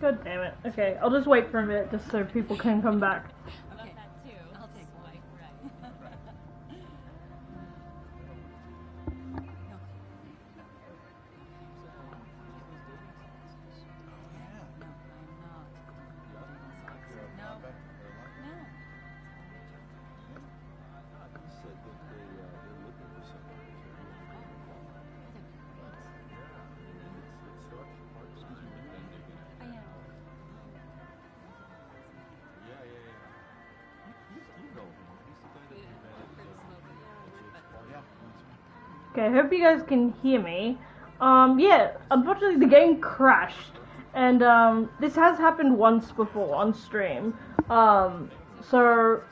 God damn it. Okay, I'll just wait for a minute just so people can come back. Okay. I'll take one. Okay, I hope you guys can hear me. Yeah, unfortunately the game crashed, and this has happened once before on stream. So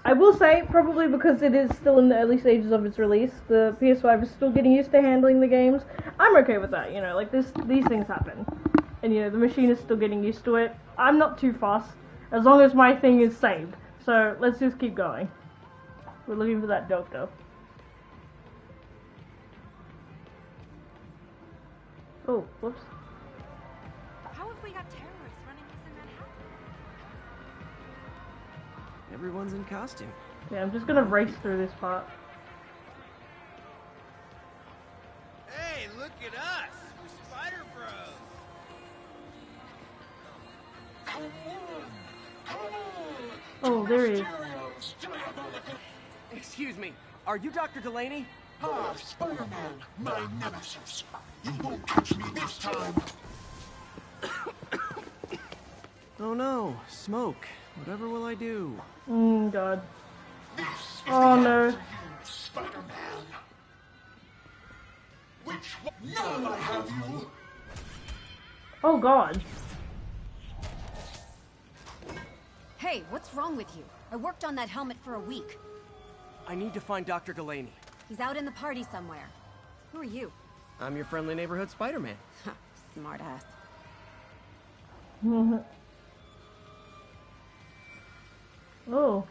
I will say, probably because it is still in the early stages of its release, the PS5 is still getting used to handling the games. I'm okay with that, you know, like these things happen, and you know the machine is still getting used to it. I'm not too fussed as long as my thing is saved. So let's just keep going. We're looking for that doctor. Oh, whoops. How have we got terrorists running this in Manhattan? Everyone's in costume. Yeah, I'm just gonna race through this part. Hey, look at us! We're Spider Bros! Oh, there he is. Excuse me, are you Dr. Delaney? Ah, Spider-Man, my nemesis. You won't catch me this time. Oh no, smoke. Whatever will I do? God. Oh no. Spider-Man. Which one? Now I have you. Oh God. Hey, what's wrong with you? I worked on that helmet for a week. I need to find Dr. Delaney. He's out in the party somewhere. Who are you? I'm your friendly neighborhood Spider-Man. Smart ass. Oh.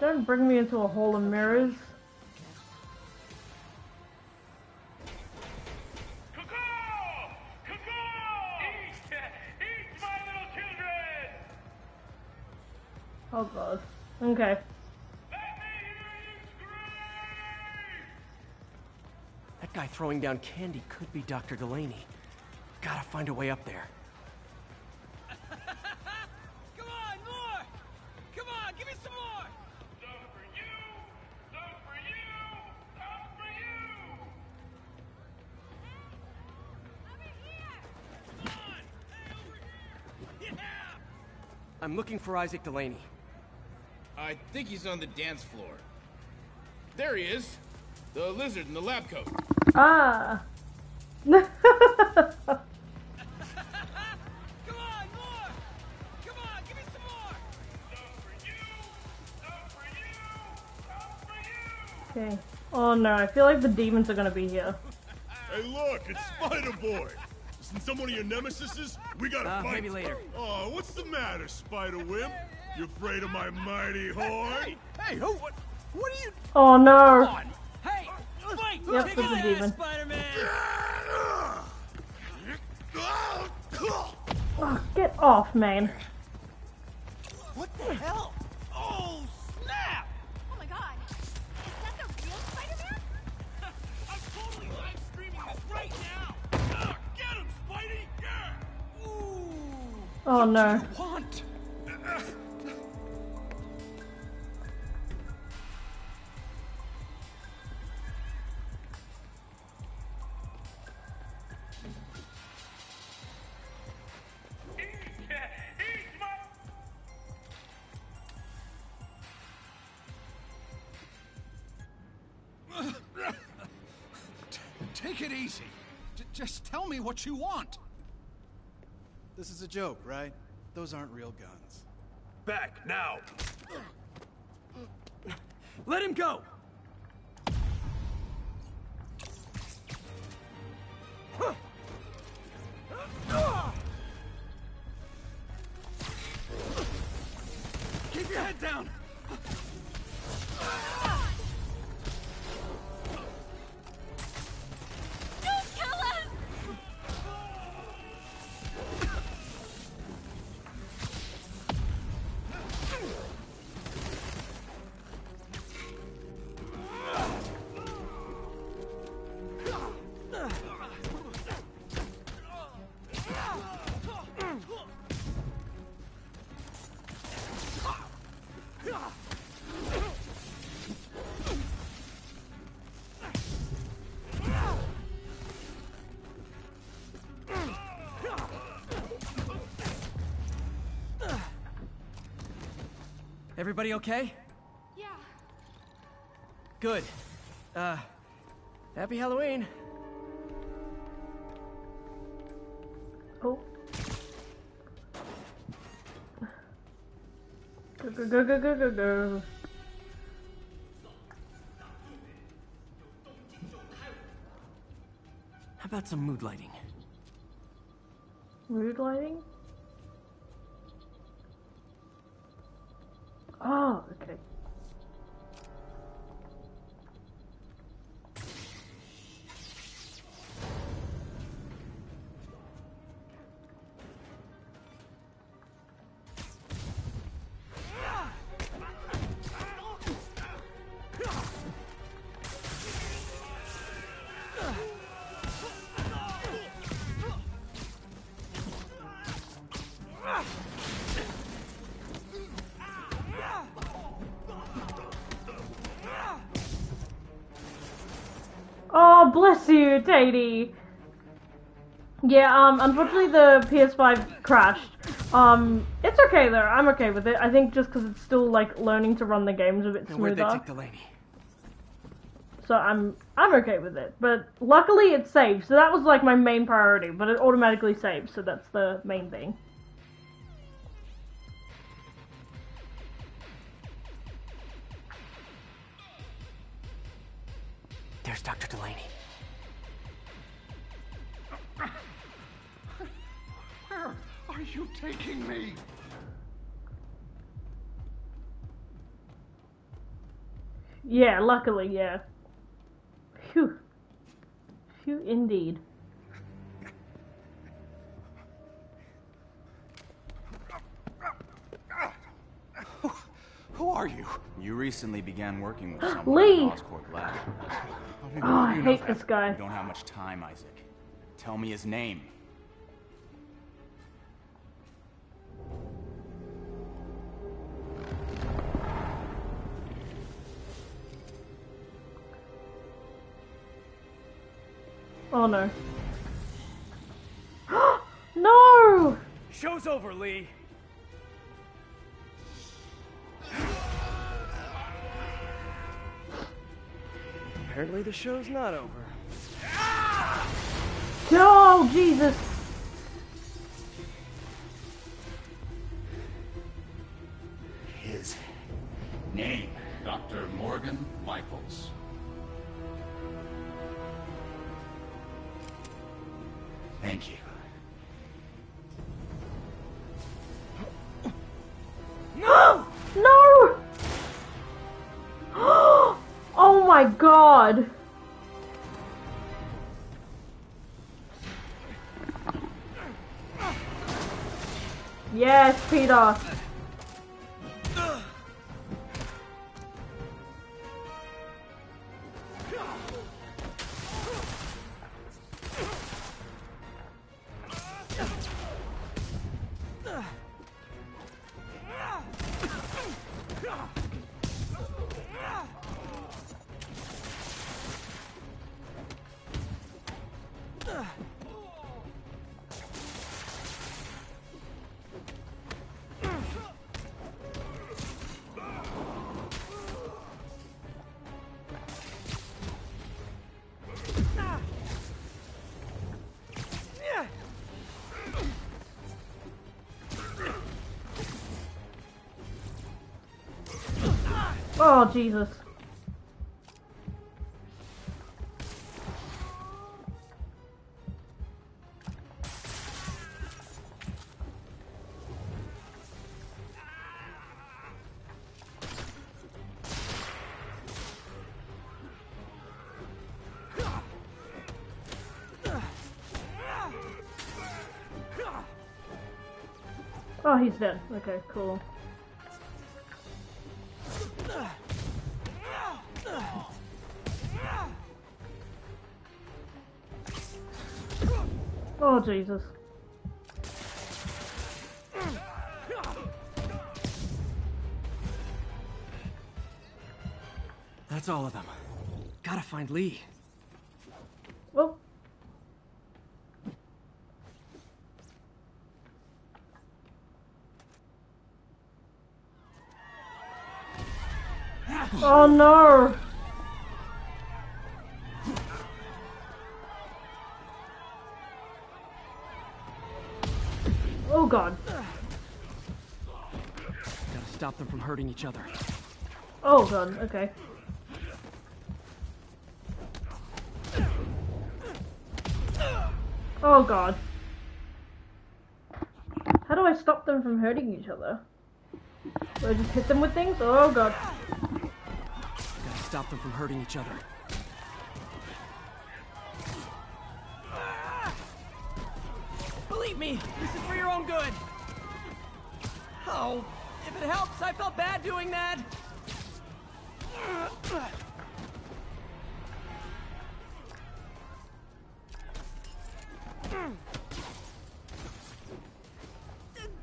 Don't bring me into a hole of mirrors. Eat my little children! Oh God. Okay. Guy throwing down candy could be Dr. Delaney. Gotta find a way up there. Come on, more! Come on, give me some more! Some for you! Some for you! Some for you! Over here! Come on! Hey, over here! Yeah! I'm looking for Isaac Delaney. I think he's on the dance floor. There he is! The lizard in the lab coat. Ah. Come on, more. Come on, give me some more. Some for you. Some for you. Some for you. Okay. Oh no, I feel like the demons are gonna be here. Hey, look, it's Spider Boy. Since someone of your nemesis, we gotta fight. Maybe later. Oh, what's the matter, Spider Wimp? You afraid of my mighty horn? Hey, who? What are you? Oh no. Come on. Hey, fight! Yep, take out the demon. Spider-Man! Oh, get off, man. What the hell? Oh, snap! Oh my God. Is that the real Spider-Man? I'm totally live streaming this right now. Get him, Spidey! Yeah. Ooh. Oh no. What do you want? Just tell me what you want. This is a joke, right? Those aren't real guns. Back now. Let him go. Keep your head down. Everybody okay? Yeah. Good. Happy Halloween. Oh. Go, go, go, go, go, go, go. How about some mood lighting? Mood lighting? Oh, okay. Bless you, Tatey. Yeah, unfortunately the PS5 crashed. It's okay though. I'm okay with it. I think just because it's still like learning to run the games a bit smoother. Where'd they take Delaney? So I'm okay with it. But luckily it saved. So that was like my main priority. But it automatically saved. So that's the main thing. There's Dr. Delaney. Where are you taking me? Yeah, luckily, yeah. Phew. Phew, indeed. Who are you? You recently began working with someone in Oscorp lab. Oh, I hate this guy. You don't have much time, Isaac. Tell me his name. Oh no. No! Show's over, Lee. Apparently the show's not over. Oh, Jesus! His name, Dr. Morgan Michaels. Thank you. No! No! Oh my God! Yes, Peter! Oh, Jesus. Oh, he's dead. Okay, cool. Oh, Jesus. That's all of them. Gotta find Lee. Well. Oh no! Oh god. Gotta stop them from hurting each other. Oh god, okay. Oh god. How do I stop them from hurting each other? Do I just hit them with things? Oh god. Gotta stop them from hurting each other. Believe me, this is for your own good. Oh, if it helps, I felt bad doing that.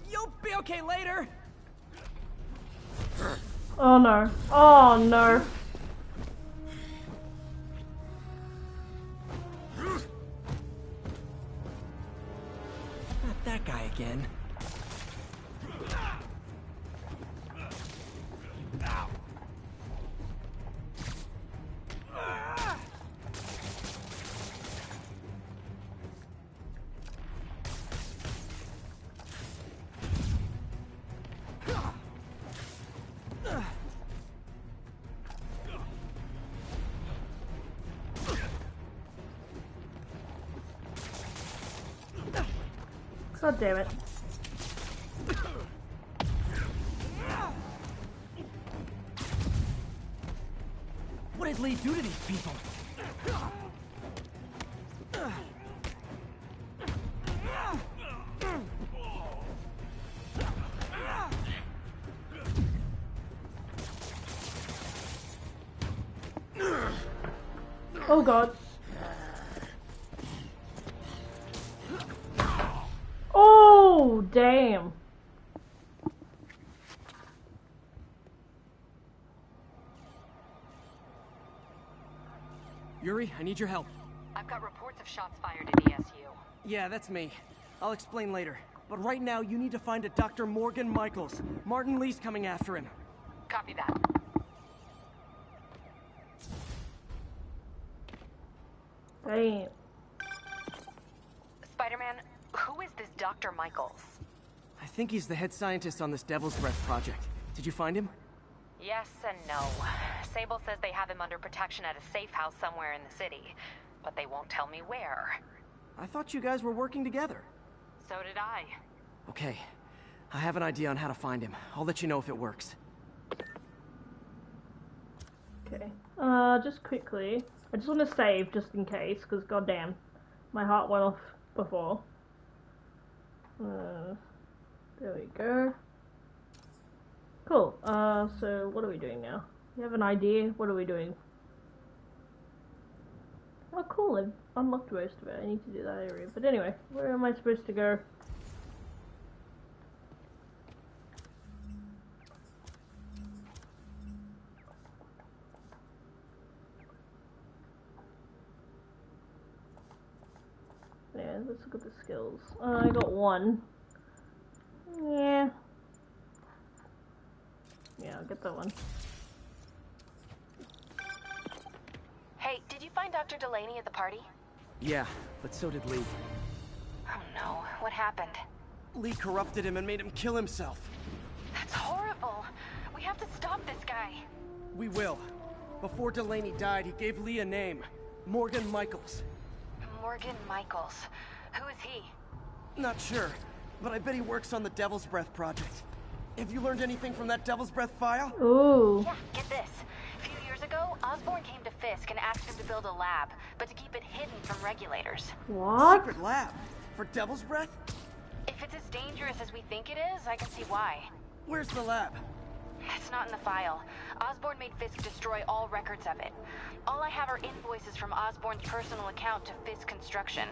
You'll be okay later. Oh no. Oh no. Not that guy again. God damn it. What did Lee do to these people? Oh god. Damn. Yuri, I need your help. I've got reports of shots fired at ESU. Yeah, that's me. I'll explain later. But right now, you need to find a Dr. Morgan Michaels. Martin Lee's coming after him. Copy that. Damn. Spider-Man, who is this Dr. Michaels? I think he's the head scientist on this Devil's Breath project. Did you find him? Yes and no. Sable says they have him under protection at a safe house somewhere in the city, but they won't tell me where. I thought you guys were working together. So did I. Okay. I have an idea on how to find him. I'll let you know if it works. Okay. Just quickly. I just want to save just in case, because goddamn, my heart went off before. There we go. Cool. So what are we doing now? You have an idea? What are we doing? Oh, cool. I've unlocked most of it. I need to do that area. But anyway, where am I supposed to go? Yeah, let's look at the skills. I got one. Yeah. Yeah, I'll get that one. Hey, did you find Dr. Delaney at the party? Yeah, but so did Lee. Oh no, what happened? Lee corrupted him and made him kill himself. That's horrible. We have to stop this guy. We will. Before Delaney died, he gave Lee a name. Morgan Michaels. Morgan Michaels. Who is he? Not sure, but I bet he works on the Devil's Breath project. Have you learned anything from that Devil's Breath file? Ooh. Yeah, get this. A few years ago, Osborn came to Fisk and asked him to build a lab, but to keep it hidden from regulators. What? Secret lab? For Devil's Breath? If it's as dangerous as we think it is, I can see why. Where's the lab? It's not in the file. Osborn made Fisk destroy all records of it. All I have are invoices from Osborn's personal account to Fisk Construction.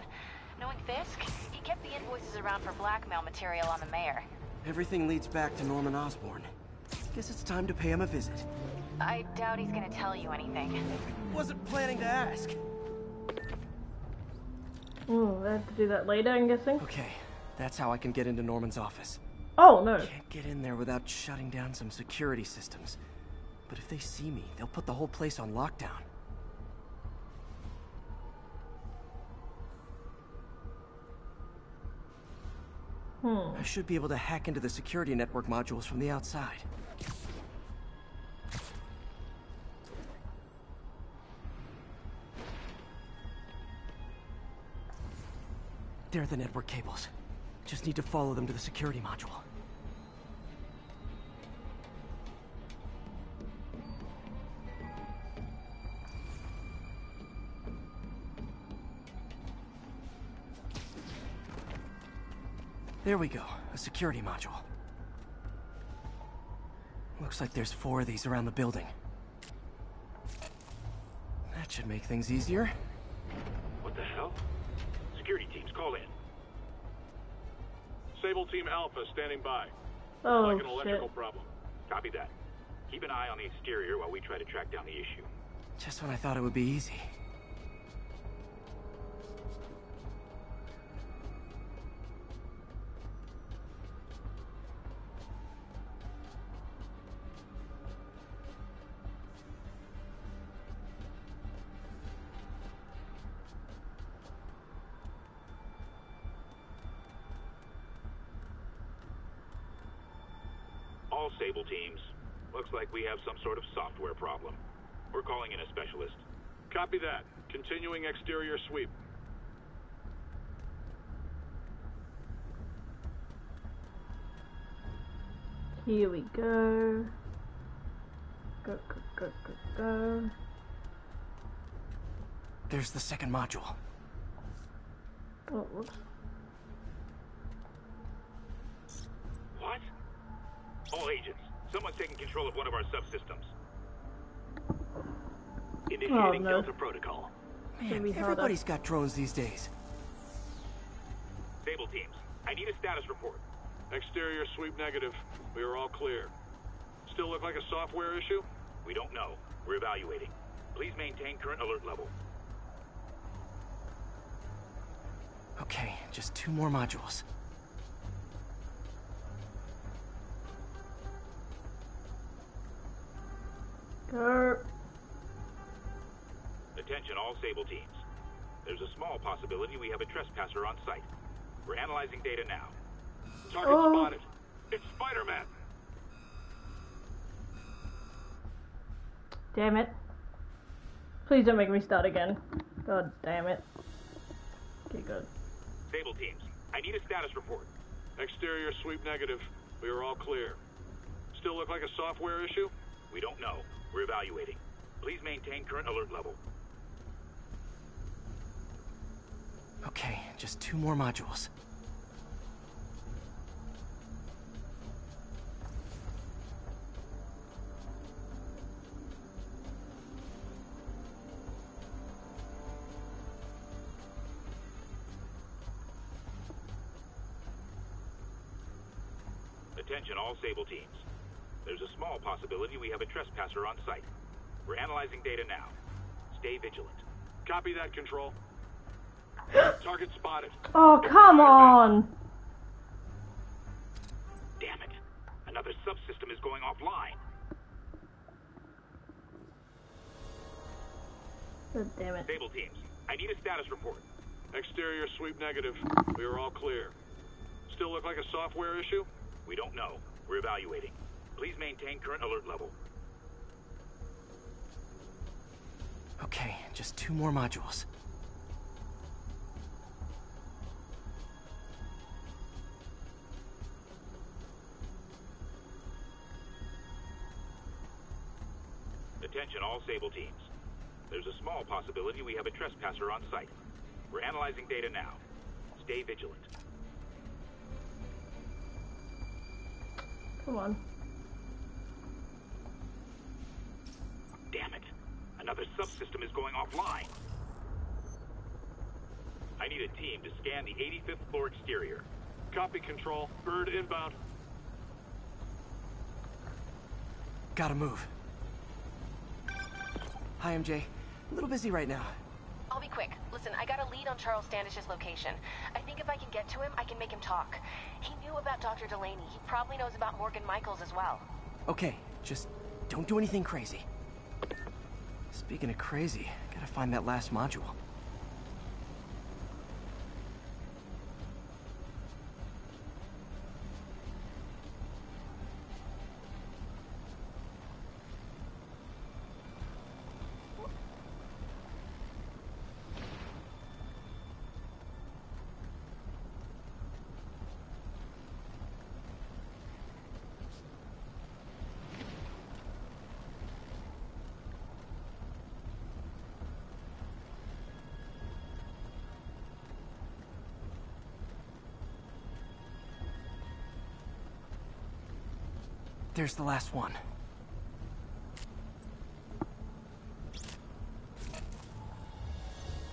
Knowing Fisk, he kept the invoices around for blackmail material on the mayor. Everything leads back to Norman Osborn. Guess it's time to pay him a visit. I doubt he's gonna tell you anything. Wasn't planning to ask. Ooh, I have to do that later, I'm guessing. Okay, that's how I can get into Norman's office. Oh, no. Can't get in there without shutting down some security systems. But if they see me, they'll put the whole place on lockdown. I should be able to hack into the security network modules from the outside. They're the network cables. Just need to follow them to the security module. There we go, a security module. Looks like there's 4 of these around the building. That should make things easier. What the hell? Security teams, call in. Sable Team Alpha standing by. Oh, like an electrical problem. Copy that. Keep an eye on the exterior while we try to track down the issue. Just when I thought it would be easy. Sable teams. Looks like we have some sort of software problem. We're calling in a specialist. Copy that. Continuing exterior sweep. Here we go. Go, go, go, go, go. There's the second module. Oh, whoops. All agents, someone's taking control of one of our subsystems. Initiating Delta Protocol. Man, everybody's got drones these days. Sable teams, I need a status report. Exterior sweep negative. We are all clear. Still look like a software issue? We don't know. We're evaluating. Please maintain current alert level. Okay, just 2 more modules. Attention all Sable teams. There's a small possibility we have a trespasser on site. We're analyzing data now. Target spotted. It's Spider-Man. Damn it. Please don't make me start again. God damn it. Okay, good. Sable teams, I need a status report. Exterior sweep negative. We are all clear. Still look like a software issue? We don't know. We're evaluating. Please maintain current alert level. Okay, just 2 more modules. Attention all Sable teams. There's a small possibility we have a trespasser on site. We're analyzing data now. Stay vigilant. Copy that, Control. Target spotted. Oh, come on! Damn it. Another subsystem is going offline. Oh, damn it. Sable teams, I need a status report. Exterior sweep negative. We are all clear. Still look like a software issue? We don't know. We're evaluating. Please maintain current alert level. Okay, just 2 more modules. Attention all Sable teams. There's a small possibility we have a trespasser on site. We're analyzing data now. Stay vigilant. Come on. Another subsystem is going offline. I need a team to scan the 85th floor exterior. Copy, Control. Bird inbound. Gotta move. Hi, MJ. A little busy right now. I'll be quick. Listen, I got a lead on Charles Standish's location. I think if I can get to him, I can make him talk. He knew about Dr. Delaney. He probably knows about Morgan Michaels as well. Okay, just Don't do anything crazy. Speaking of crazy, gotta find that last module. There's the last one.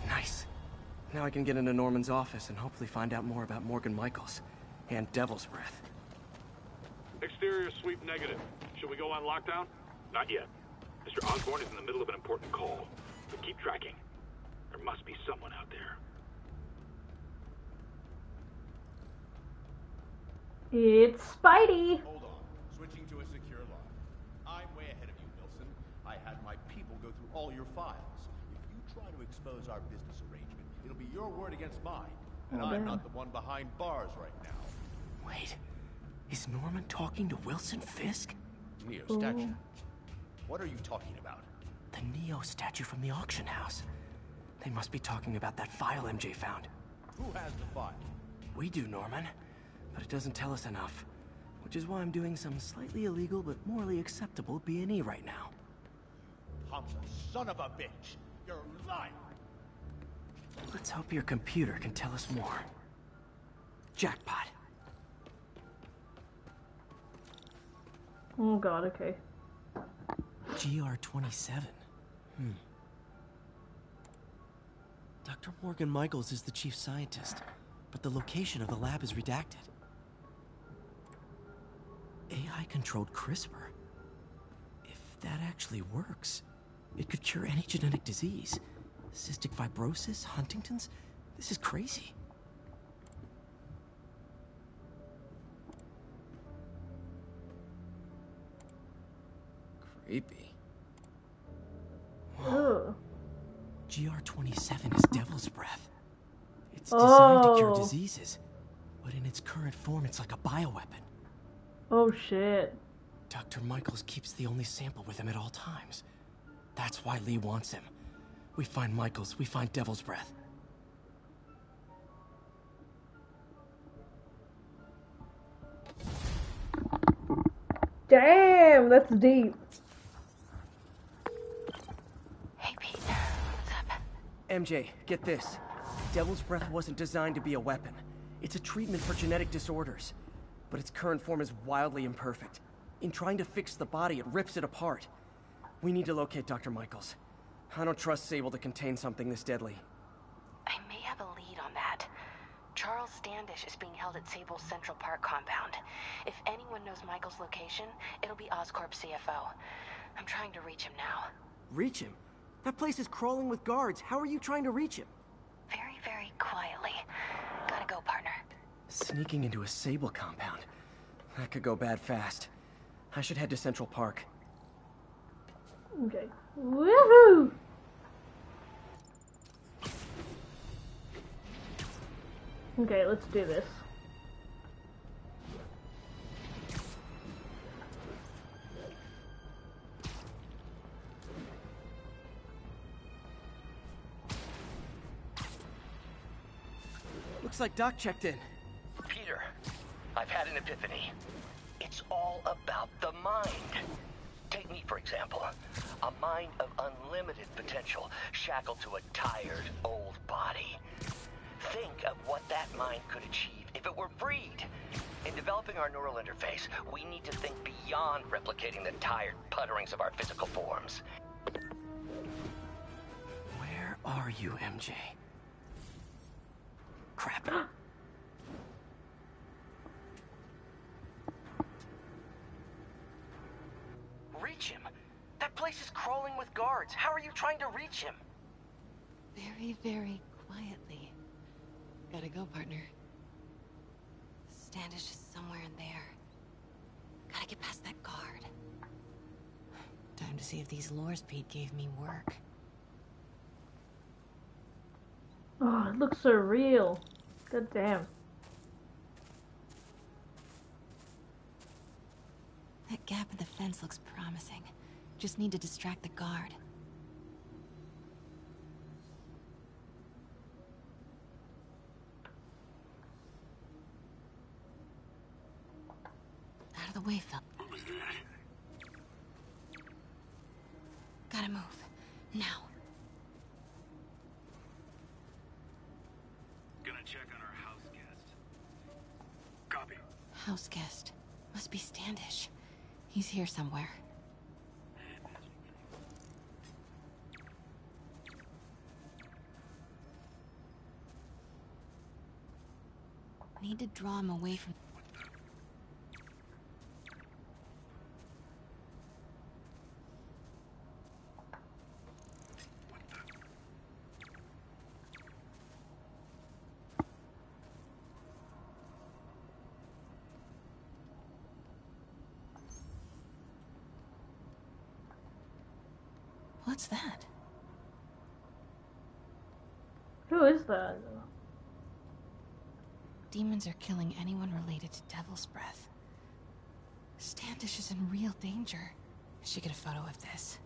Nice. Now I can get into Norman's office and hopefully find out more about Morgan Michaels and Devil's Breath. Exterior sweep negative. Should we go on lockdown? Not yet. Mr. Osborn is in the middle of an important call. But keep tracking. There must be someone out there. It's Spidey. Switching to a secure log. I'm way ahead of you, Wilson. I had my people go through all your files. If you try to expose our business arrangement, it'll be your word against mine. And I'm not the one behind bars right now. Wait, is Norman talking to Wilson Fisk? Neo statue. What are you talking about? The Neo statue from the auction house. They must be talking about that file MJ found. Who has the file? We do, Norman, but it doesn't tell us enough. Which is why I'm doing some slightly illegal but morally acceptable B&E right now. Pops a son of a bitch! You're a liar! Let's hope your computer can tell us more. Jackpot. Oh god, okay. GR-27. Dr. Morgan Michaels is the chief scientist, but the location of the lab is redacted. AI-controlled CRISPR? If that actually works, it could cure any genetic disease. Cystic fibrosis, Huntington's? This is crazy. Creepy. Whoa. GR-27 is Devil's Breath. It's designed to cure diseases, but in its current form, it's like a bioweapon. Oh shit. Dr. Michaels keeps the only sample with him at all times. That's why Lee wants him. We find Michaels, we find Devil's Breath. Damn, that's deep. Hey, Pete. What's up? MJ, get this. Devil's Breath wasn't designed to be a weapon. It's a treatment for genetic disorders. But its current form is wildly imperfect. In trying to fix the body, it rips it apart. We need to locate Dr. Michaels. I don't trust Sable to contain something this deadly. I may have a lead on that. Charles Standish is being held at Sable's Central Park compound. If anyone knows Michaels' location, it'll be Oscorp CFO. I'm trying to reach him now. Reach him? That place is crawling with guards. How are you trying to reach him? Very, very quietly. Gotta go, partner. Sneaking into a Sable compound. That could go bad fast. I should head to Central Park. Okay. Woohoo! Okay, let's do this. Looks like Doc checked in. I've had an epiphany. It's all about the mind. Take me, for example. A mind of unlimited potential, shackled to a tired, old body. Think of what that mind could achieve if it were freed. In developing our neural interface, we need to think beyond replicating the tired putterings of our physical forms. Where are you, MJ? Crap. Reach him. That place is crawling with guards. How are you trying to reach him? Very, very quietly. Gotta go, partner. Standish is somewhere in there. Gotta get past that guard. time to see if these lures Pete gave me work. Oh, it looks so real. God damn. That gap in the fence looks promising. Just need to distract the guard. Out of the way, Phil. Gotta move. Now. Gonna check on our house guest. Copy. House guest. Must be Standish. He's here somewhere. Need to draw him away from... What's that? Who is that? Demons are killing anyone related to Devil's Breath. Standish is in real danger. I should get a photo of this.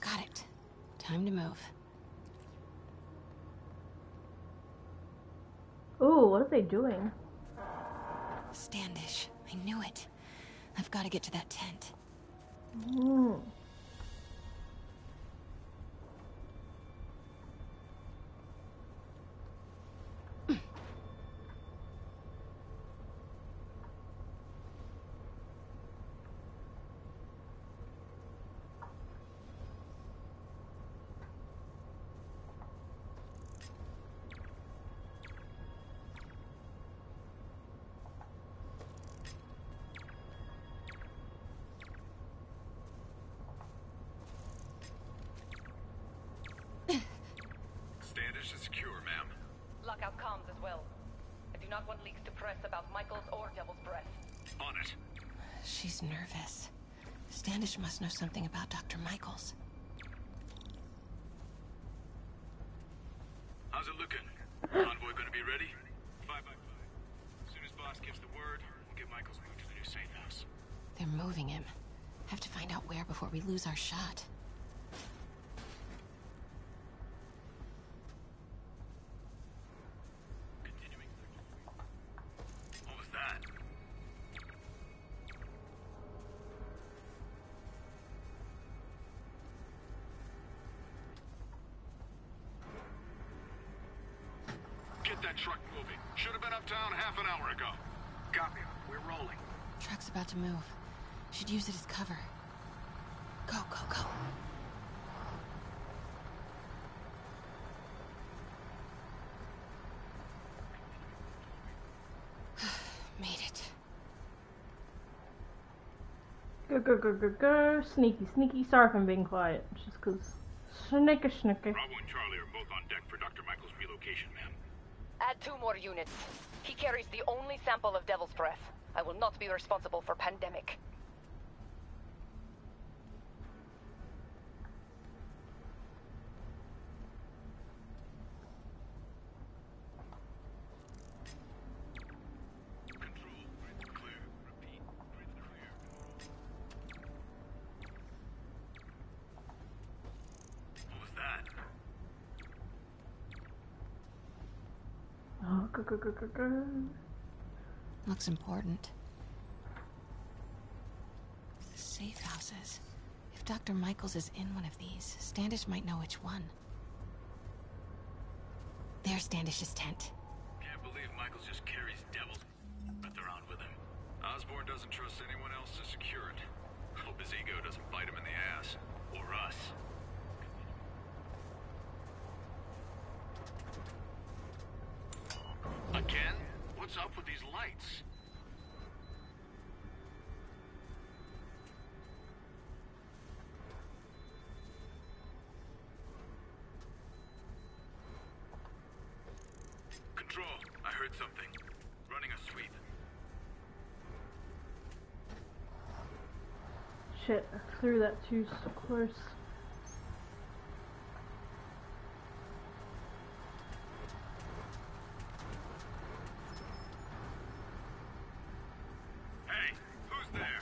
Got it. Time to move. Ooh, what are they doing? Standish. I knew it. I've got to get to that tent. Ooh. She's nervous. Standish must know something about Dr. Michaels. How's it looking? Envoy gonna be ready? 5 by 5. As soon as boss gives the word, we'll get Michaels moved to the new safe house. They're moving him. Have to find out where before we lose our shot. To move. Should use it as cover. Go, go, go. Made it. Go, go, go, go, go. Sneaky, sneaky. Sorry if I'm being quiet. Just cause. Snicker, snicker. Bravo and Charlie are both on deck for Dr. Michael's relocation, ma'am. Add 2 more units. He carries the only sample of Devil's Breath. I will not be responsible for pandemic. Looks important. Safe houses. If Dr. Michaels is in one of these, Standish might know which one. There's Standish's tent. Can't believe Michaels just carries devils around with him. Osborn doesn't trust anyone else to secure it. Hope his ego doesn't bite him in the ass. Or us. Again? What's up with these lights? Control, Shit, I threw that too close. Hey, who's there?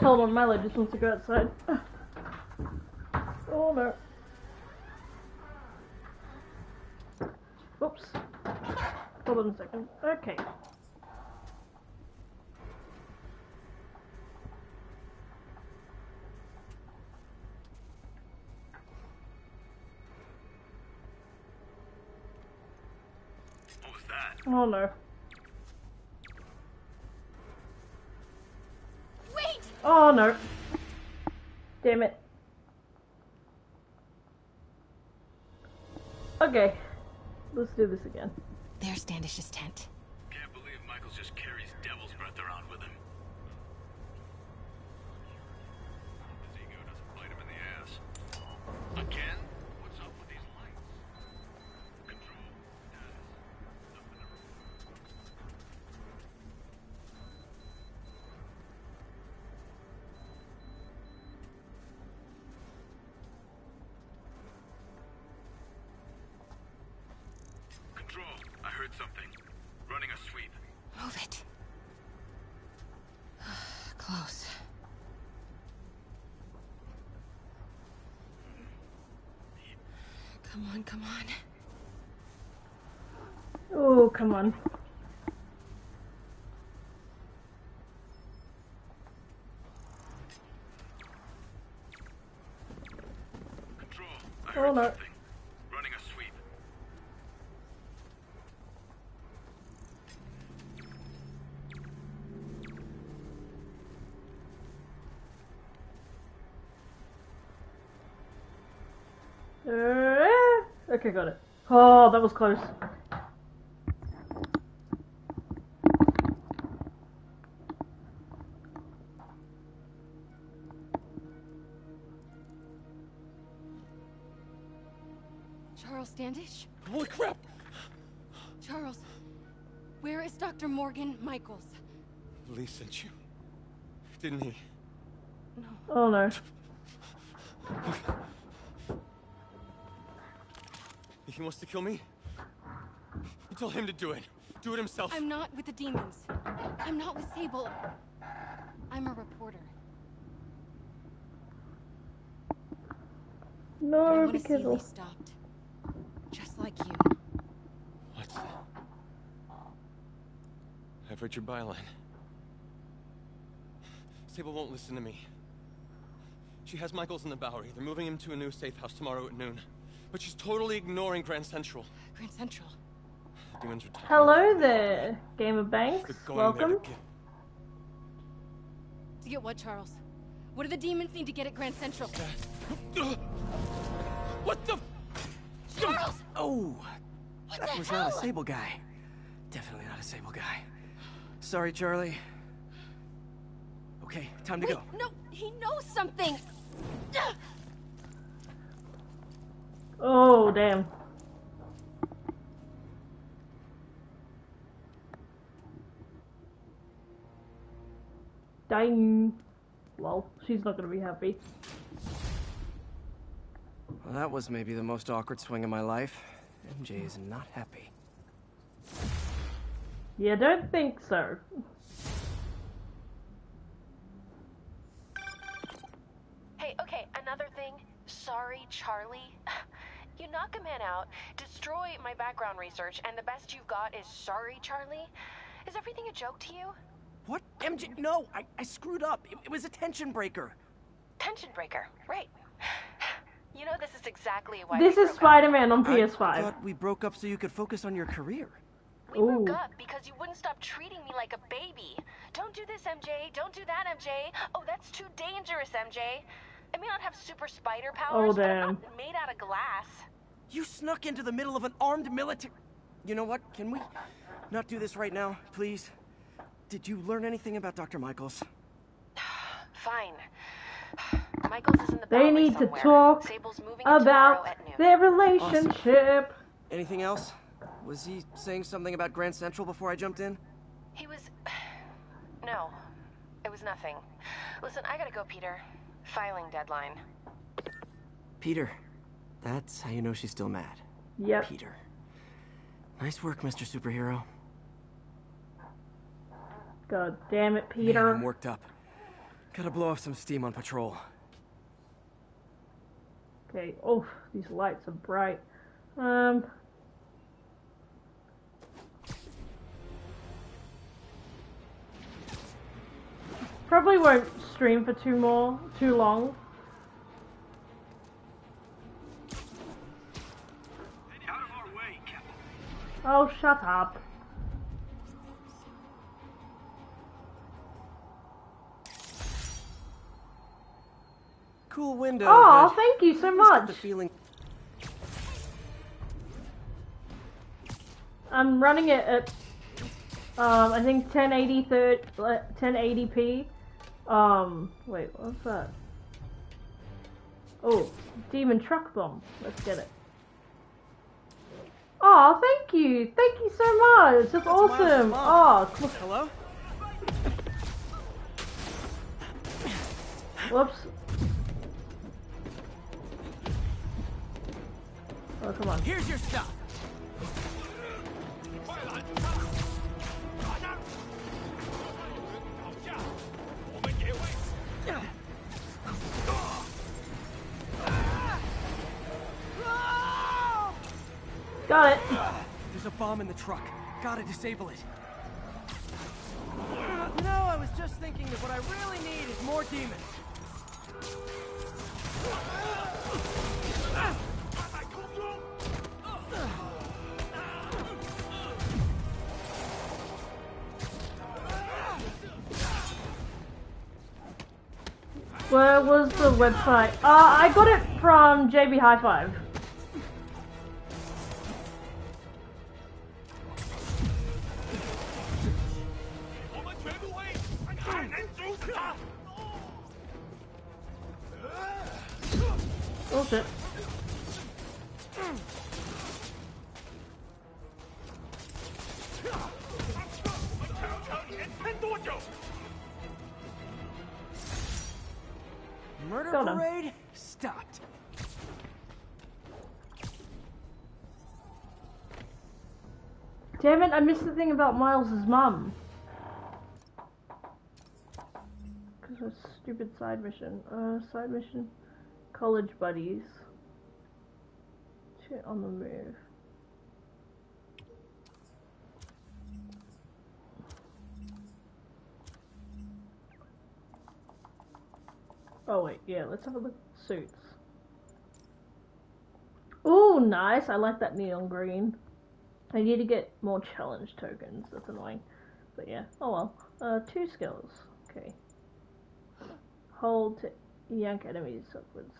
Hold on, Milo just wants to go outside. Oh no. Oops. Hold on a second. Okay. What was that? Oh no. Oh no. Damn it. Okay. Let's do this again. There's Standish's tent. Can't believe Michaels just carries Devil's Breath around with him. His ego doesn't bite him in the ass. Again? What's up with these lights? Control. Something. Running a sweep. Move it. Close. Come on, come on. Oh, come on. Control. I heard something. Running a sweep. Okay, got it. Oh, that was close. Charles Standish? Holy crap! Charles, where is Dr. Morgan Michaels? Lee sent you, didn't he? No. Oh no. He wants to kill me? You tell him to do it. Do it himself. I'm not with the demons. I'm not with Sable. I'm a reporter. No, because I want to see Lee stopped. Just like you. What? I've read your byline. Sable won't listen to me. She has Michaels in the Bowery. They're moving him to a new safe house tomorrow at noon. But she's totally ignoring Grand Central. Grand Central? Hello there, Gamer Banks. Welcome. To get what, Charles? What do the demons need to get at Grand Central? What the? Charles! Oh, what the hell? Was not a Sable guy. Definitely not a Sable guy. Sorry, Charlie. Okay, time to go. No, he knows something. Oh, damn. Dying. Well, she's not gonna be happy. Well, that was maybe the most awkward swing of my life. MJ is not happy. Yeah, don't think so. Hey, okay, another thing. Sorry, Charlie. You knock a man out, destroy my background research, and the best you've got is sorry, Charlie? Is everything a joke to you? What? MJ, no, I screwed up. It was a tension breaker. Tension breaker, right. You know, this is exactly why this is Spider-Man on PS5. I thought we broke up so you could focus on your career. We broke up because you wouldn't stop treating me like a baby. Don't do this, MJ. Don't do that, MJ. Oh, that's too dangerous, MJ. I may not have super spider powers, but I'm not made out of glass. You snuck into the middle of an armed military... You know what? Can we not do this right now, please? Did you learn anything about Dr. Michaels? Fine. Michaels is in the they need somewhere. To talk about their relationship. Awesome. Anything else? Was he saying something about Grand Central before I jumped in? He was... No. It was nothing. Listen, I gotta go, Peter. Filing deadline. Peter. That's how you know she's still mad. Yep. Peter. Nice work, Mr. Superhero. God damn it, Peter. Man, I'm worked up. Gotta blow off some steam on patrol. Okay. Oh, these lights are bright. Probably won't stream for too long. Out of our way, Captain. Oh, shut up. Cool window. Oh, thank you so much. I'm running it at I think 1080p. Wait, what's that? Oh, demon truck bomb. Let's get it. Oh, thank you. Thank you so much. That's awesome. Oh, cool. Hello? Whoops. Oh, come on. Here's your stuff. Got it. There's a bomb in the truck. Gotta disable it. No, I was just thinking that what I really need is more demons. Where was the website? I got it from JB High Five. Bullshit. Murder parade stopped. Damn it, I missed the thing about Miles' mum. Because of a stupid side mission. College buddies. Shit on the move. Oh wait, yeah, let's have a look at suits. Ooh, nice, I like that neon green. I need to get more challenge tokens, that's annoying. But yeah, oh well. 2 skills, okay. Hold to yank enemies upwards.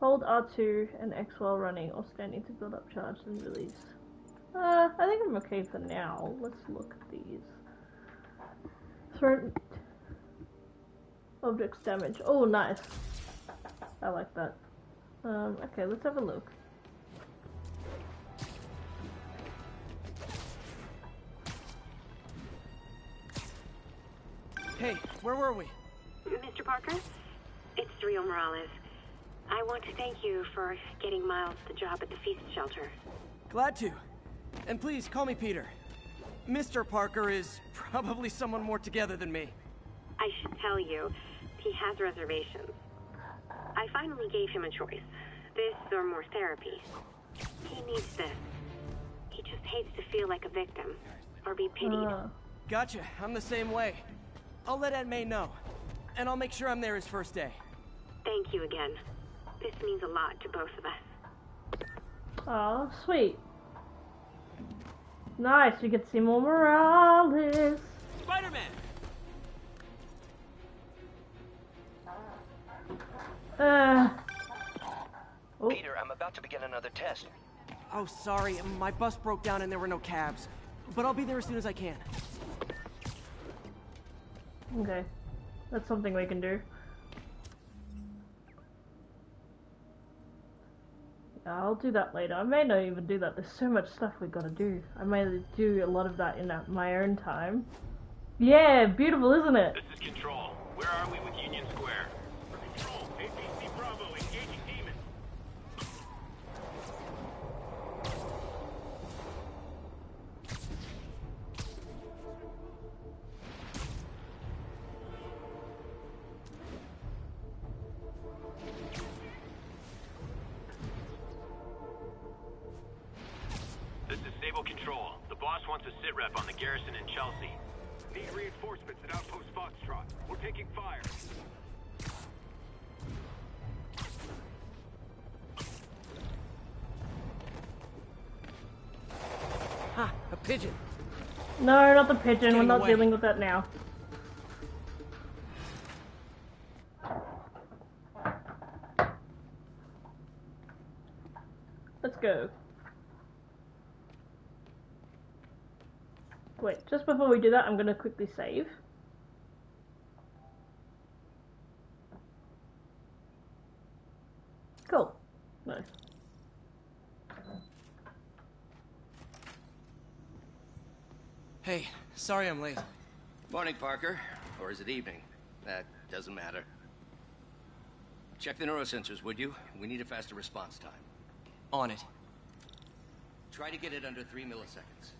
Hold R2 and X while running or standing to build up charge and release. I think I'm okay for now. Let's look at these. Throw objects damage. Oh, nice. I like that. Okay, let's have a look. Hey, where were we? Mr. Parker, it's Rio Morales. I want to thank you for getting Miles the job at the Feast shelter. Glad to. And please, call me Peter. Mr. Parker is probably someone more together than me. I should tell you, he has reservations. I finally gave him a choice. This or more therapy. He needs this. He just hates to feel like a victim or be pitied. Gotcha. I'm the same way. I'll let Aunt May know. And I'll make sure I'm there his first day. Thank you again. This means a lot to both of us. Oh, sweet. Nice, we get Sable Morales. Spider-Man. Oh. Peter, I'm about to begin another test. Oh, sorry, my bus broke down and there were no cabs. But I'll be there as soon as I can. Okay. That's something we can do. Yeah, I'll do that later. I may not even do that. There's so much stuff we gotta do. I may do a lot of that in my own time. Yeah, beautiful, isn't it? This is Control. Where are we with Union Square? For Control, ABC Bravo, engaging demon. This is Sable Control. The boss wants a sit rep on the garrison in Chelsea. Need reinforcements at Outpost Foxtrot. We're taking fire. Ha! A pigeon. No, not the pigeon. We're not dealing with that now. Let's go. Wait, just before we do that, I'm going to quickly save. Cool. No. Hey, sorry I'm late. Morning, Parker. Or is it evening? That doesn't matter. Check the neurosensors, would you? We need a faster response time. On it. Try to get it under 3 milliseconds.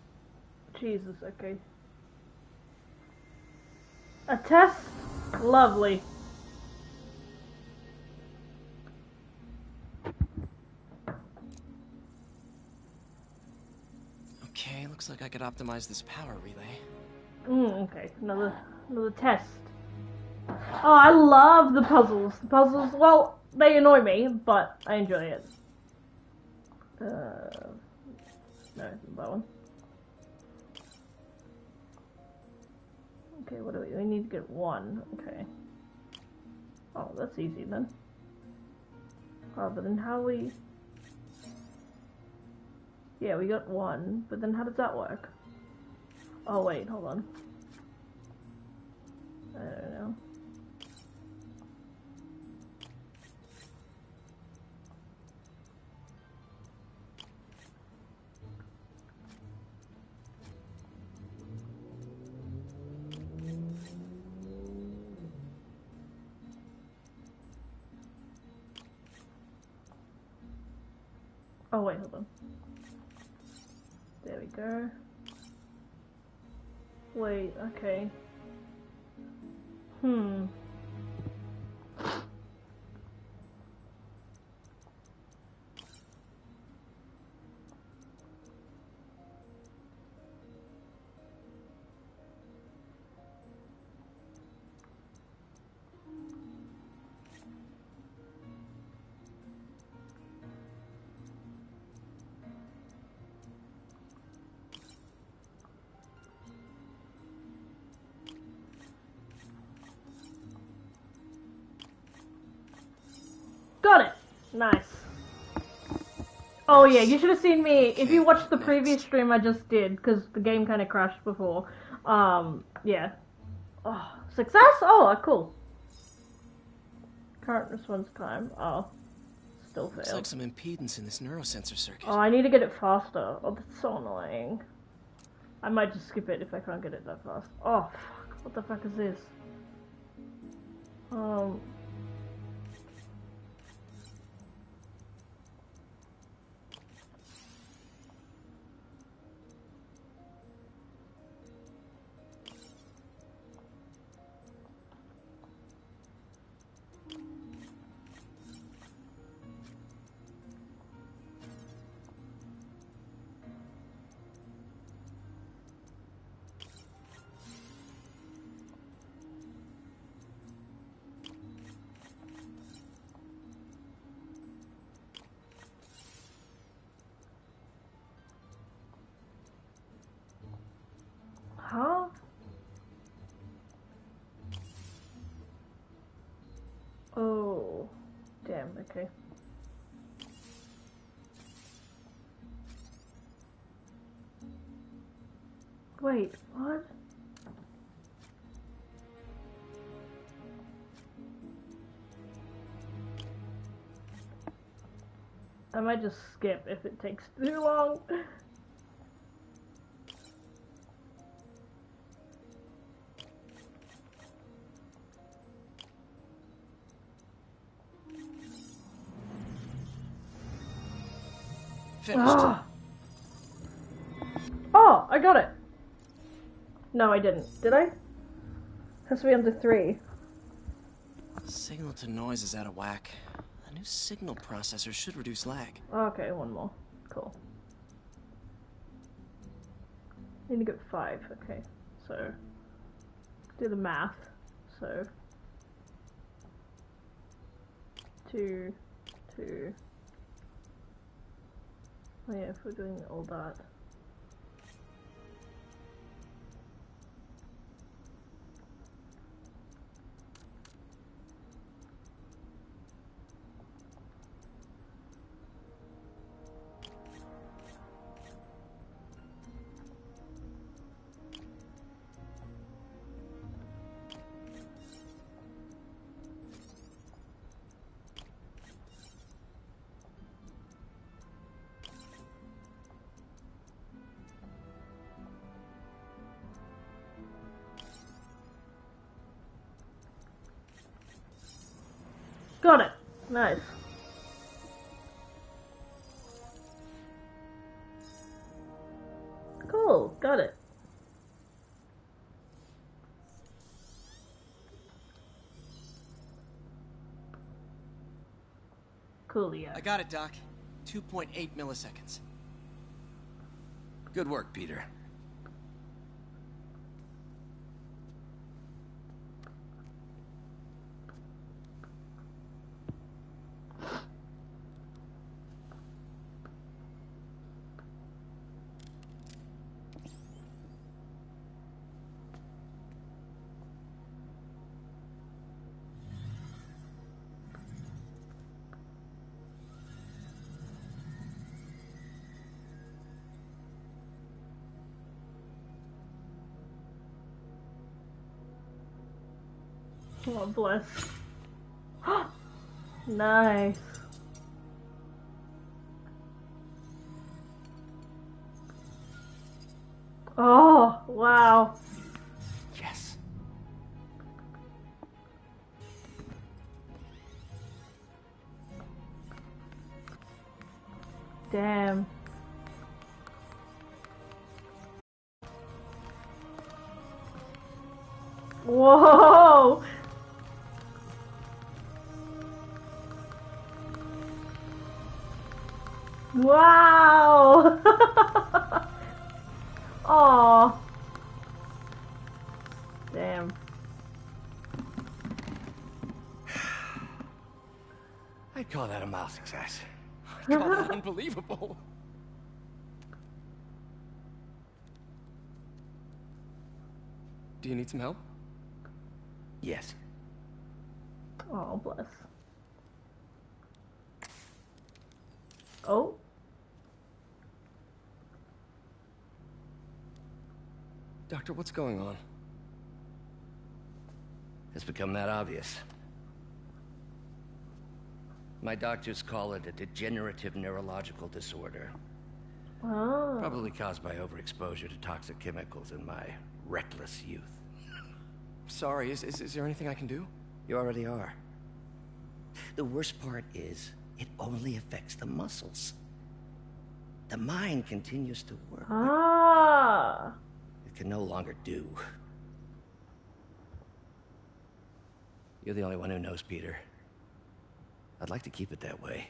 Jesus, okay. A test? Lovely. Okay, looks like I could optimize this power relay. Okay, another test. Oh, I love the puzzles. The puzzles, well, they annoy me, but I enjoy it. No, that one. Okay, what do we need to get one, okay. Oh, that's easy then. Oh, but then how we... Yeah, we got one, but then how does that work? Oh wait, hold on. I don't know. Oh wait, hold on. There we go. Wait, okay. Nice. Oh yeah, you should have seen me. If you watched the previous stream I just did, because the game kind of crashed before. Yeah. Oh, success? Oh, cool. Current response time. Oh, still failed. Looks like some impedance in this neurosensor circuit. Oh, I need to get it faster. Oh, that's so annoying. I might just skip it if I can't get it that fast. Oh, fuck. What the fuck is this? Okay. Wait, what? I might just skip if it takes too long. Ah. Oh, I got it. No, I didn't. Did I? It has to be under 3. Signal to noise is out of whack. A new signal processor should reduce lag. Okay, one more. Cool. Need to get 5. Okay, so do the math. So 2, 2. Oh yeah, if we're doing all that. Got it. Nice. Cool. Got it. Cool, yeah. I got it, Doc. 2.8 milliseconds. Good work, Peter. Oh, bless. Nice. Oh, wow. Yes. Damn. Whoa. Wow! Aww. Damn. I'd call that a mild success. I'd call that unbelievable. Do you need some help? Yes. Oh, bless. Oh. Doctor, what's going on? It's become that obvious. My doctors call it a degenerative neurological disorder. Oh. Probably caused by overexposure to toxic chemicals in my reckless youth. Sorry, is there anything I can do? You already are. The worst part is, it only affects the muscles. The mind continues to work. Ah. It can no longer do. You're the only one who knows, Peter. I'd like to keep it that way.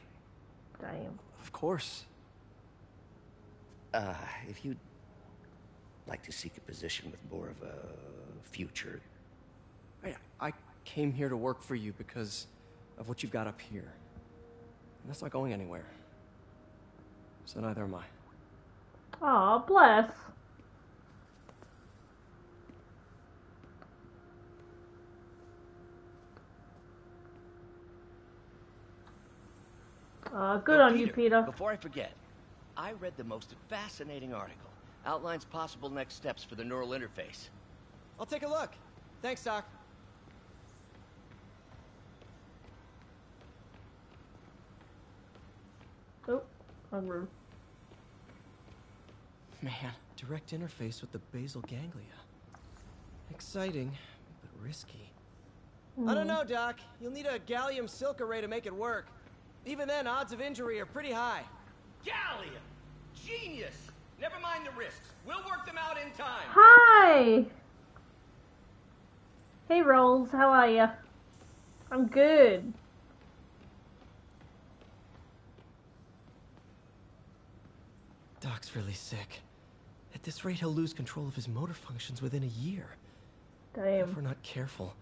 Damn. Of course. If you'd like to seek a position with more of a future. I came here to work for you because of what you've got up here. And that's not going anywhere. So neither am I. Aw, bless. Good on you, Peter. Before I forget, I read the most fascinating article Outlines possible next steps for the neural interface. I'll take a look. Thanks, Doc. Oh, wrong room. Man, direct interface with the basal ganglia. Exciting, but risky. I don't know, Doc. You'll need a gallium silk array to make it work. Even then, odds of injury are pretty high. Gallium! Genius! Never mind the risks. We'll work them out in time. Hi! Hey, Rolls. How are ya? I'm good. Doc's really sick. At this rate, he'll lose control of his motor functions within a year. Damn. If we're not careful,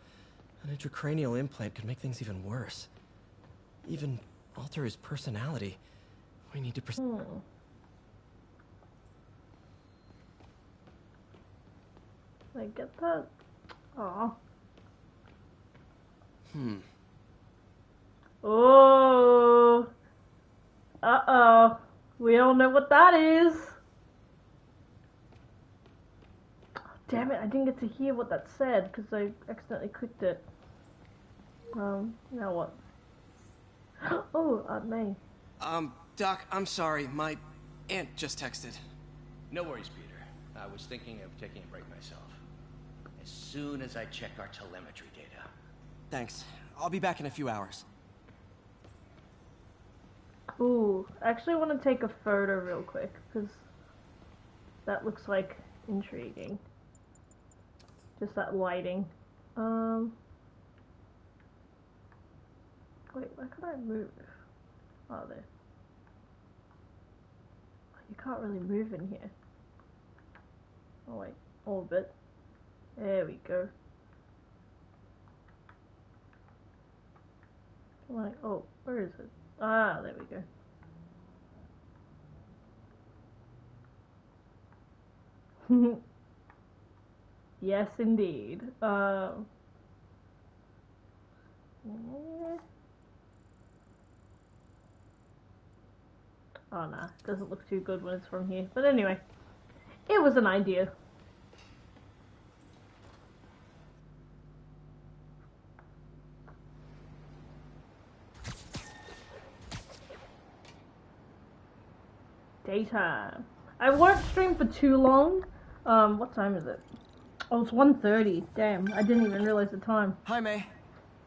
an intracranial implant could make things even worse. Even alter his personality. We need to I get that. Aw. Oh. Uh-oh. We all know what that is. Oh, damn it, I didn't get to hear what that said because I accidentally clicked it. Now what? Oh, Aunt May. Doc, I'm sorry. My aunt just texted. No worries, Peter. I was thinking of taking a break myself. As soon as I check our telemetry data. Thanks. I'll be back in a few hours. Ooh, I actually want to take a photo real quick, because that looks, like, intriguing. Just that lighting. Wait, where can I move? Oh, there. You can't really move in here. Oh, wait. Orbit. There we go. Like, oh, where is it? Ah, there we go. Yes, indeed. Oh nah, doesn't look too good when it's from here. But anyway, it was an idea. Daytime. I won't stream for too long. What time is it? Oh, it's 1:30. Damn, I didn't even realize the time. Hi, May.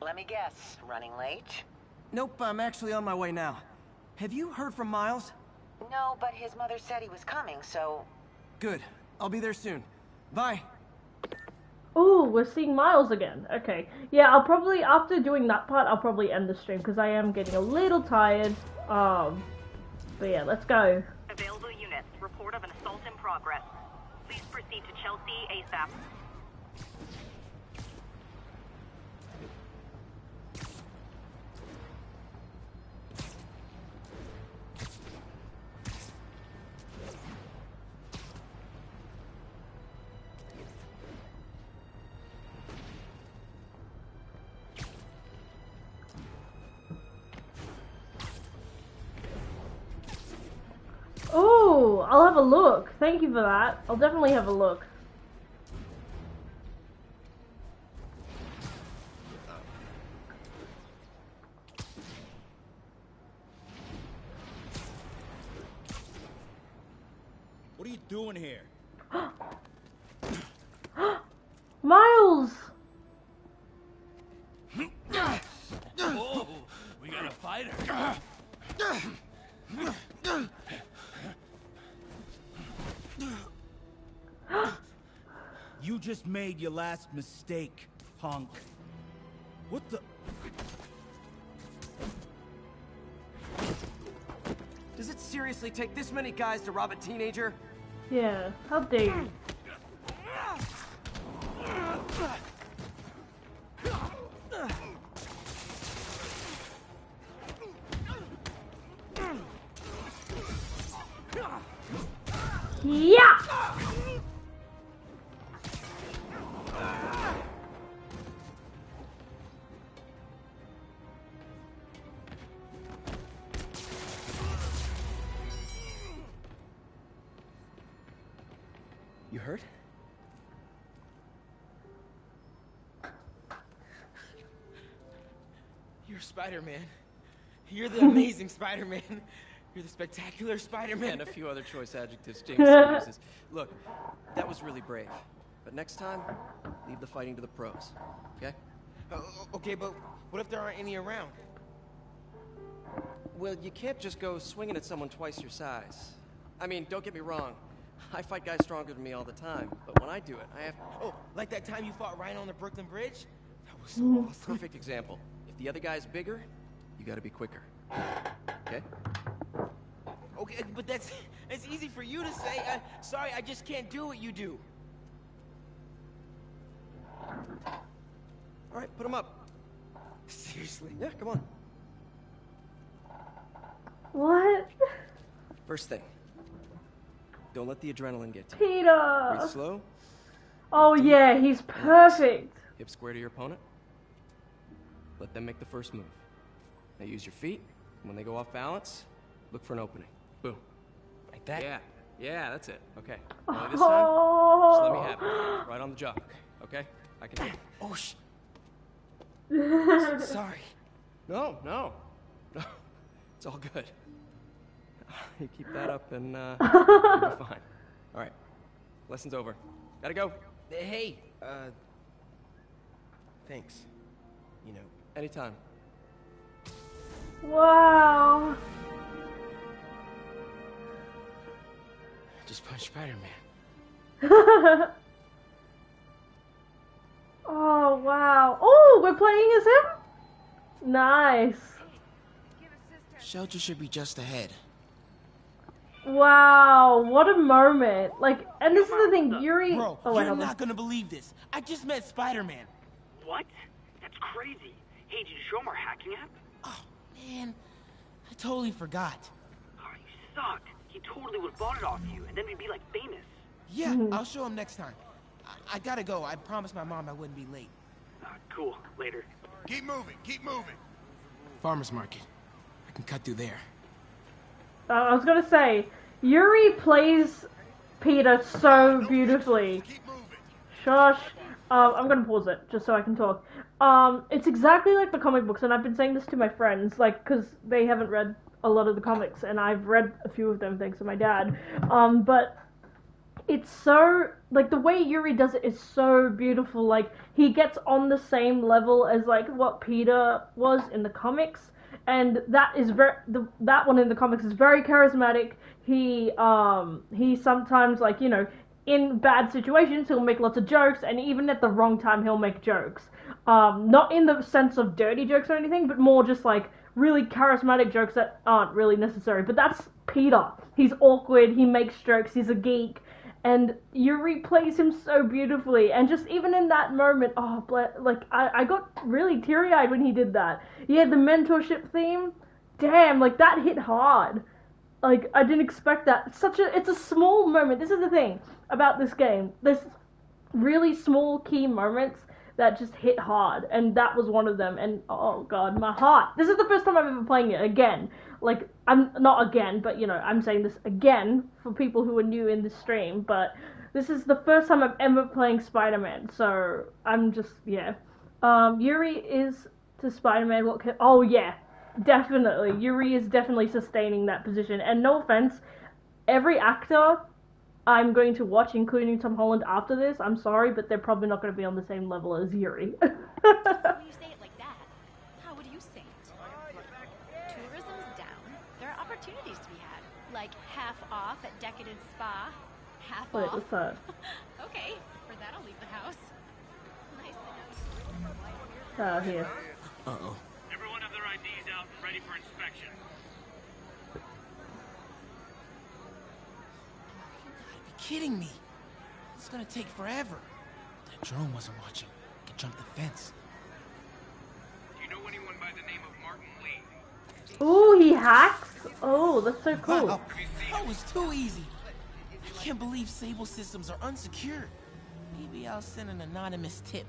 Let me guess. Running late? Nope, I'm actually on my way now. Have you heard from Miles? No, but his mother said he was coming, so... Good. I'll be there soon. Bye. Ooh, we're seeing Miles again. Okay. Yeah, I'll probably, after doing that part, I'll probably end the stream, because I am getting a little tired. But yeah, let's go. Available units. Report of an assault in progress. Please proceed to Chelsea ASAP. Oh, I'll have a look. Thank you for that. I'll definitely have a look. What are you doing here? Miles! Oh, we got a fighter. You just made your last mistake, punk. What the? Does it seriously take this many guys to rob a teenager? Yeah, how dare you? You hurt? You're Spider-Man. You're the amazing Spider-Man. You're the spectacular Spider-Man. A few other choice adjectives James uses. Look, that was really brave. But next time, leave the fighting to the pros, okay? Okay, but what if there aren't any around? Well, you can't just go swinging at someone twice your size. I mean, don't get me wrong. I fight guys stronger than me all the time, but when I do it, I have... Oh, like that time you fought Rhino on the Brooklyn Bridge? That was so awesome. Perfect example. If the other guy's bigger, you gotta be quicker. Okay? Okay, but that's easy for you to say. Sorry, I just can't do what you do. All right, put him up. Seriously? Yeah, come on. What? First thing. Don't let the adrenaline get to you. Peter! Breathe slow. Oh yeah, he's perfect. Hip square to your opponent. Let them make the first move. Now use your feet. When they go off balance, look for an opening. Boom. Like that? Yeah. Yeah, that's it. Okay. Now this time, just let me have it. Right on the job. Okay? I can do it. Oh, shit. Sorry. No. It's all good. You keep that up and you'll be fine. All right. Lesson's over. Gotta go. Hey. Thanks. You know, anytime. Wow. I just punched Spider-Man. Oh, wow. Oh, we're playing as him? Nice. Shelter should be just ahead. Wow, what a moment. Like, and this is the thing, Yuri... Bro, you're not gonna believe this. I just met Spider-Man. What? That's crazy. Hey, did you show him our hacking app? Oh, man. I totally forgot. Oh, you suck. He totally would've bought it off you, and then we'd be, like, famous. Yeah, I'll show him next time. I gotta go. I promised my mom I wouldn't be late. Cool. Later. Keep moving. Keep moving. Farmer's market. I can cut through there. I was gonna say, Yuri plays Peter so beautifully. Keep moving. Shush. I'm gonna pause it just so I can talk. It's exactly like the comic books, and I've been saying this to my friends, like, because they haven't read a lot of the comics, and I've read a few of them thanks to my dad. But it's so, like, the way Yuri does it is so beautiful. Like, he gets on the same level as, like, what Peter was in the comics, and that is that one in the comics is very charismatic. He sometimes, like, you know, in bad situations he'll make lots of jokes, and even at the wrong time he'll make jokes. Not in the sense of dirty jokes or anything, but more just, like, really charismatic jokes that aren't really necessary. But that's Peter. He's awkward, he makes jokes, he's a geek. And Yuri plays him so beautifully, and just even in that moment, oh, like, I got really teary-eyed when he did that. Yeah, the mentorship theme, damn, like, that hit hard. Like, I didn't expect that. It's a small moment. This is the thing about this game. There's really small key moments that just hit hard, and that was one of them, and oh god, my heart. This is the first time I've ever playing it again. Like, I'm not again, but, you know, I'm saying this again for people who are new in the stream, but this is the first time I've ever playing Spider-Man, so I'm just, yeah. Yuri is to Spider-Man what can... Oh, yeah, definitely. Yuri is definitely sustaining that position, and no offense, every actor I'm going to watch, including Tom Holland, after this, I'm sorry, but they're probably not going to be on the same level as Yuri. When you say it like that, how would you say it? Tourism's down. There are opportunities to be had, like half off at Decadent Spa, half off. What's that? Okay, for that I'll leave the house. Nice to know. Oh, here. Uh-oh. Everyone have their IDs out and ready for inspection. Kidding me? It's gonna take forever. That drone wasn't watching. I can jump the fence. Do you know anyone by the name of Martin Lee? Ooh, he hacks? Oh, that's so cool. Wow. That was too easy. I can't believe Sable systems are unsecured. Maybe I'll send an anonymous tip.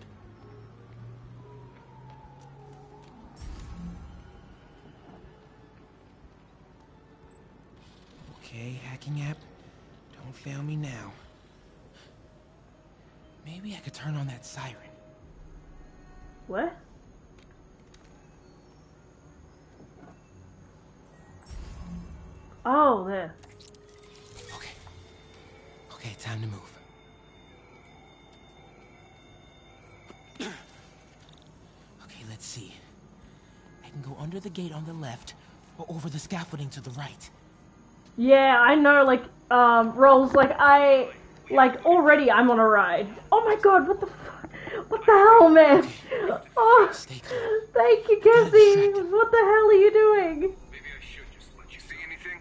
Okay, hacking app. Don't fail me now. Maybe I could turn on that siren. What? Oh, there. Okay. Okay, time to move. Okay, let's see. I can go under the gate on the left or over the scaffolding to the right. Yeah, I know, like, Rolls, like, I'm on a ride. Oh my god, what the fuck? What the hell, man? Okay. Oh, stay calm. Thank you, Cassie. What the hell are you doing? Maybe I should just let you see anything.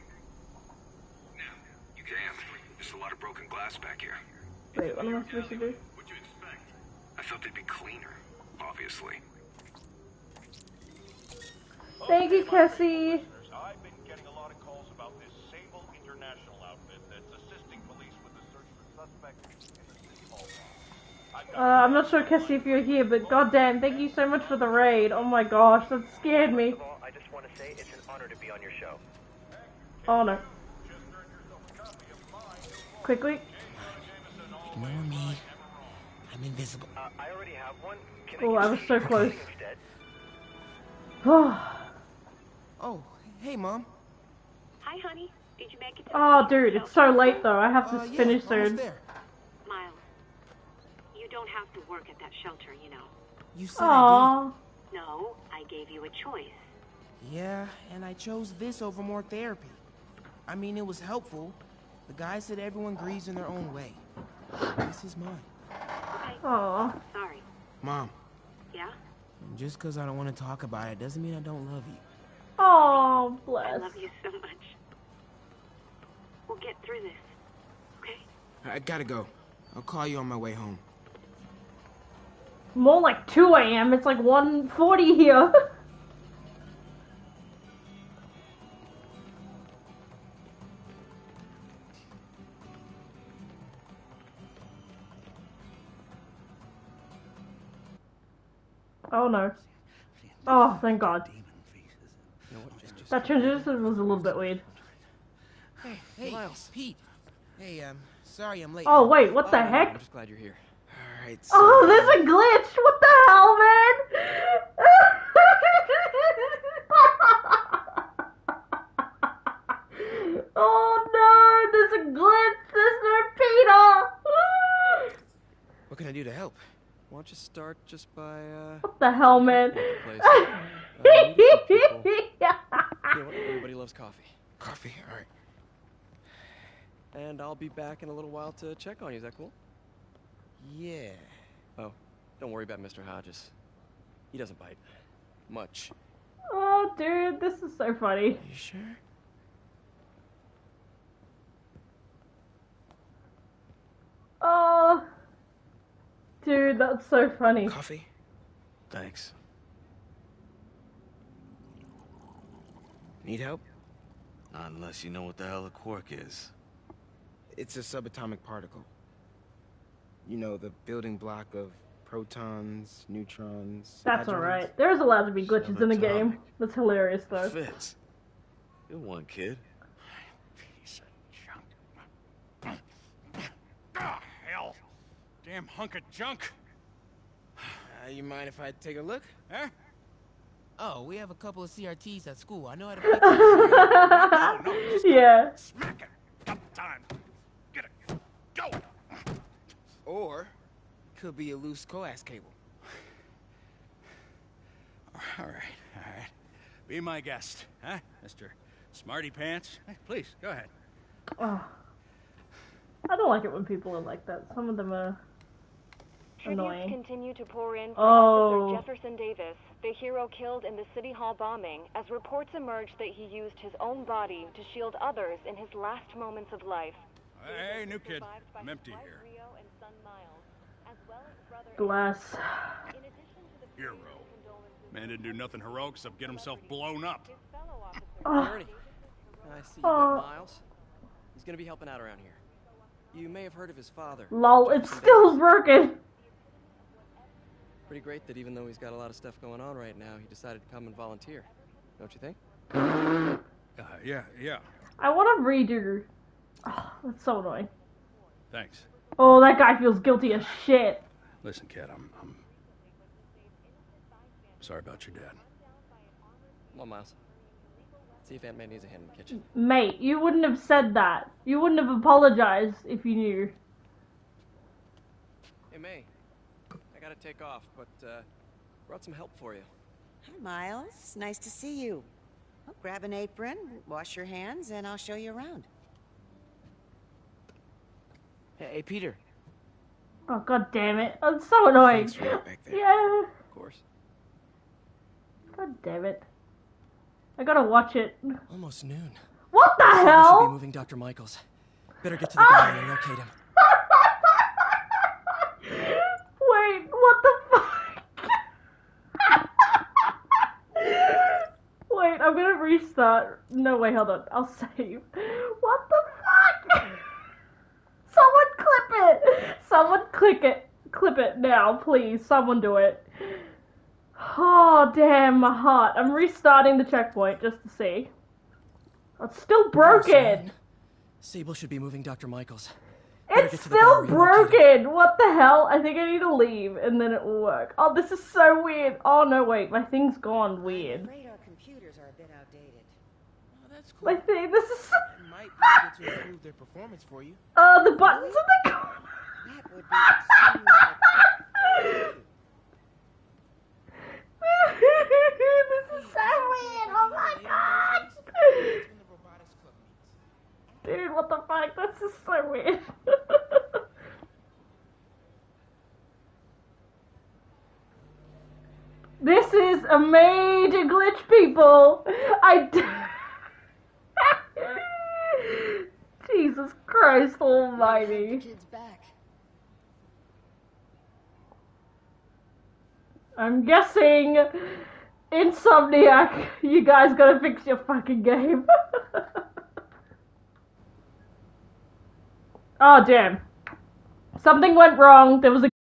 Now, you can ask. There's a lot of broken glass back here. Wait, what am I supposed to do? What'd you expect? I thought they'd be cleaner, obviously. Thank you, Cassie. I've been getting a lot of calls about this Sable International outfit that's assisting police with the search for suspects in the City Hall. I'm not sure, Cassie, if you're here, but goddamn, thank you so much for the raid. Oh my gosh, that scared me. First of all, I just want to say it's an honor to be on your show. Honor. Quickly. Come on. Ignore me. I'm invisible. I already have one. Oh, I was so close. Oh. Hey, Mom. Hi, honey. Did you make it? Oh, dude, it's so late though. I have to finish soon. Miles, you don't have to work at that shelter, you know. You said I did. No, I gave you a choice. Yeah, and I chose this over more therapy. I mean, it was helpful. The guy said everyone grieves in their own way. This is mine. Okay. Oh, sorry. Mom. Yeah. Just because I don't want to talk about it doesn't mean I don't love you. Oh, bless. I love you so much. We'll get through this, okay? I gotta go. I'll call you on my way home. More like 2 a.m. It's like 1:40 here. Oh, no. Oh, thank God. That transition was a little bit weird. Hey, Miles. Pete. Hey, sorry I'm late. Oh, wait, what the heck? I'm just glad you're here. All right. So there's a glitch. What the hell, man? Oh, no, there's a glitch. There's no Peter. What can I do to help? Why don't you start just by, what the hell, man? Everybody loves coffee. Coffee, alright. And I'll be back in a little while to check on you. Is that cool? Yeah. Oh, don't worry about Mr. Hodges. He doesn't bite. Much. Oh, dude, this is so funny. Are you sure? Oh, dude, that's so funny. Coffee? Thanks. Need help? Not unless you know what the hell a quark is. It's a subatomic particle. You know, the building block of protons, neutrons... That's alright. There's allowed to be glitches subatomic in the game. That's hilarious, though. It fits. Good one, kid. Piece of junk. Ah, hell. Damn hunk of junk. You mind if I take a look? Huh? Oh, we have a couple of CRTs at school. I know how to fix it. Yeah. Smack it. Got time. Get it. Go. Or could be a loose coax cable. All right. Be my guest, huh, Mr. Smarty Pants? Hey, please, go ahead. Oh. I don't like it when people are like that. Some of them are annoying. Tributes continue to pour in for Officer Jefferson Davis, the hero killed in the City Hall bombing, as reports emerged that he used his own body to shield others in his last moments of life. Hey, new kid. I'm empty here. Rio and son Miles, as well as brother Glass. In addition to the hero. Man didn't do nothing heroic except get himself blown up. Ernie, I see you, Miles. He's going to be helping out around here. You may have heard of his father. Lol, it's still broken. Pretty great that even though he's got a lot of stuff going on right now, he decided to come and volunteer. Don't you think? Yeah. I want to redo. Oh, that's so annoying. Thanks. Oh, that guy feels guilty as shit. Listen, Kat, I'm sorry about your dad. Come on, Miles. See if Aunt May needs a hand in the kitchen. Mate, you wouldn't have said that. You wouldn't have apologized if you knew. Hey, May. I gotta take off, but brought some help for you. Hi, Miles. Nice to see you. I'll grab an apron, wash your hands, and I'll show you around. Hey, Peter. Oh, god damn it. I'm so annoying. Thanks for that back there. Yeah. Of course. God damn it. I gotta watch it. Almost noon. What the hell? Someone should be moving Dr. Michaels. Better get to the guy and locate him. Wait, what the fuck? Wait, I'm gonna restart. No, wait, hold on. I'll save. What the fuck? Someone clip it! Someone click it. Clip it now, please. Someone do it. Oh, damn, my heart. I'm restarting the checkpoint just to see. It's still broken! Sable should be moving Dr. Michaels. It's still broken! What the hell? I think I need to leave and then it will work. Oh, this is so weird. Oh, no, wait. My thing's gone weird. I'm afraid our computers are a bit outdated. Oh, that's cool. My thing, this is so... It might be able to improve their performance for you. The buttons in the corner. That would be extremely helpful. This is so weird, oh my god! Dude, what the fuck? This is so weird. This is a major glitch, people! Jesus Christ almighty. Kids back. I'm guessing, Insomniac, you guys gotta fix your fucking game. Oh, damn. Something went wrong. There was a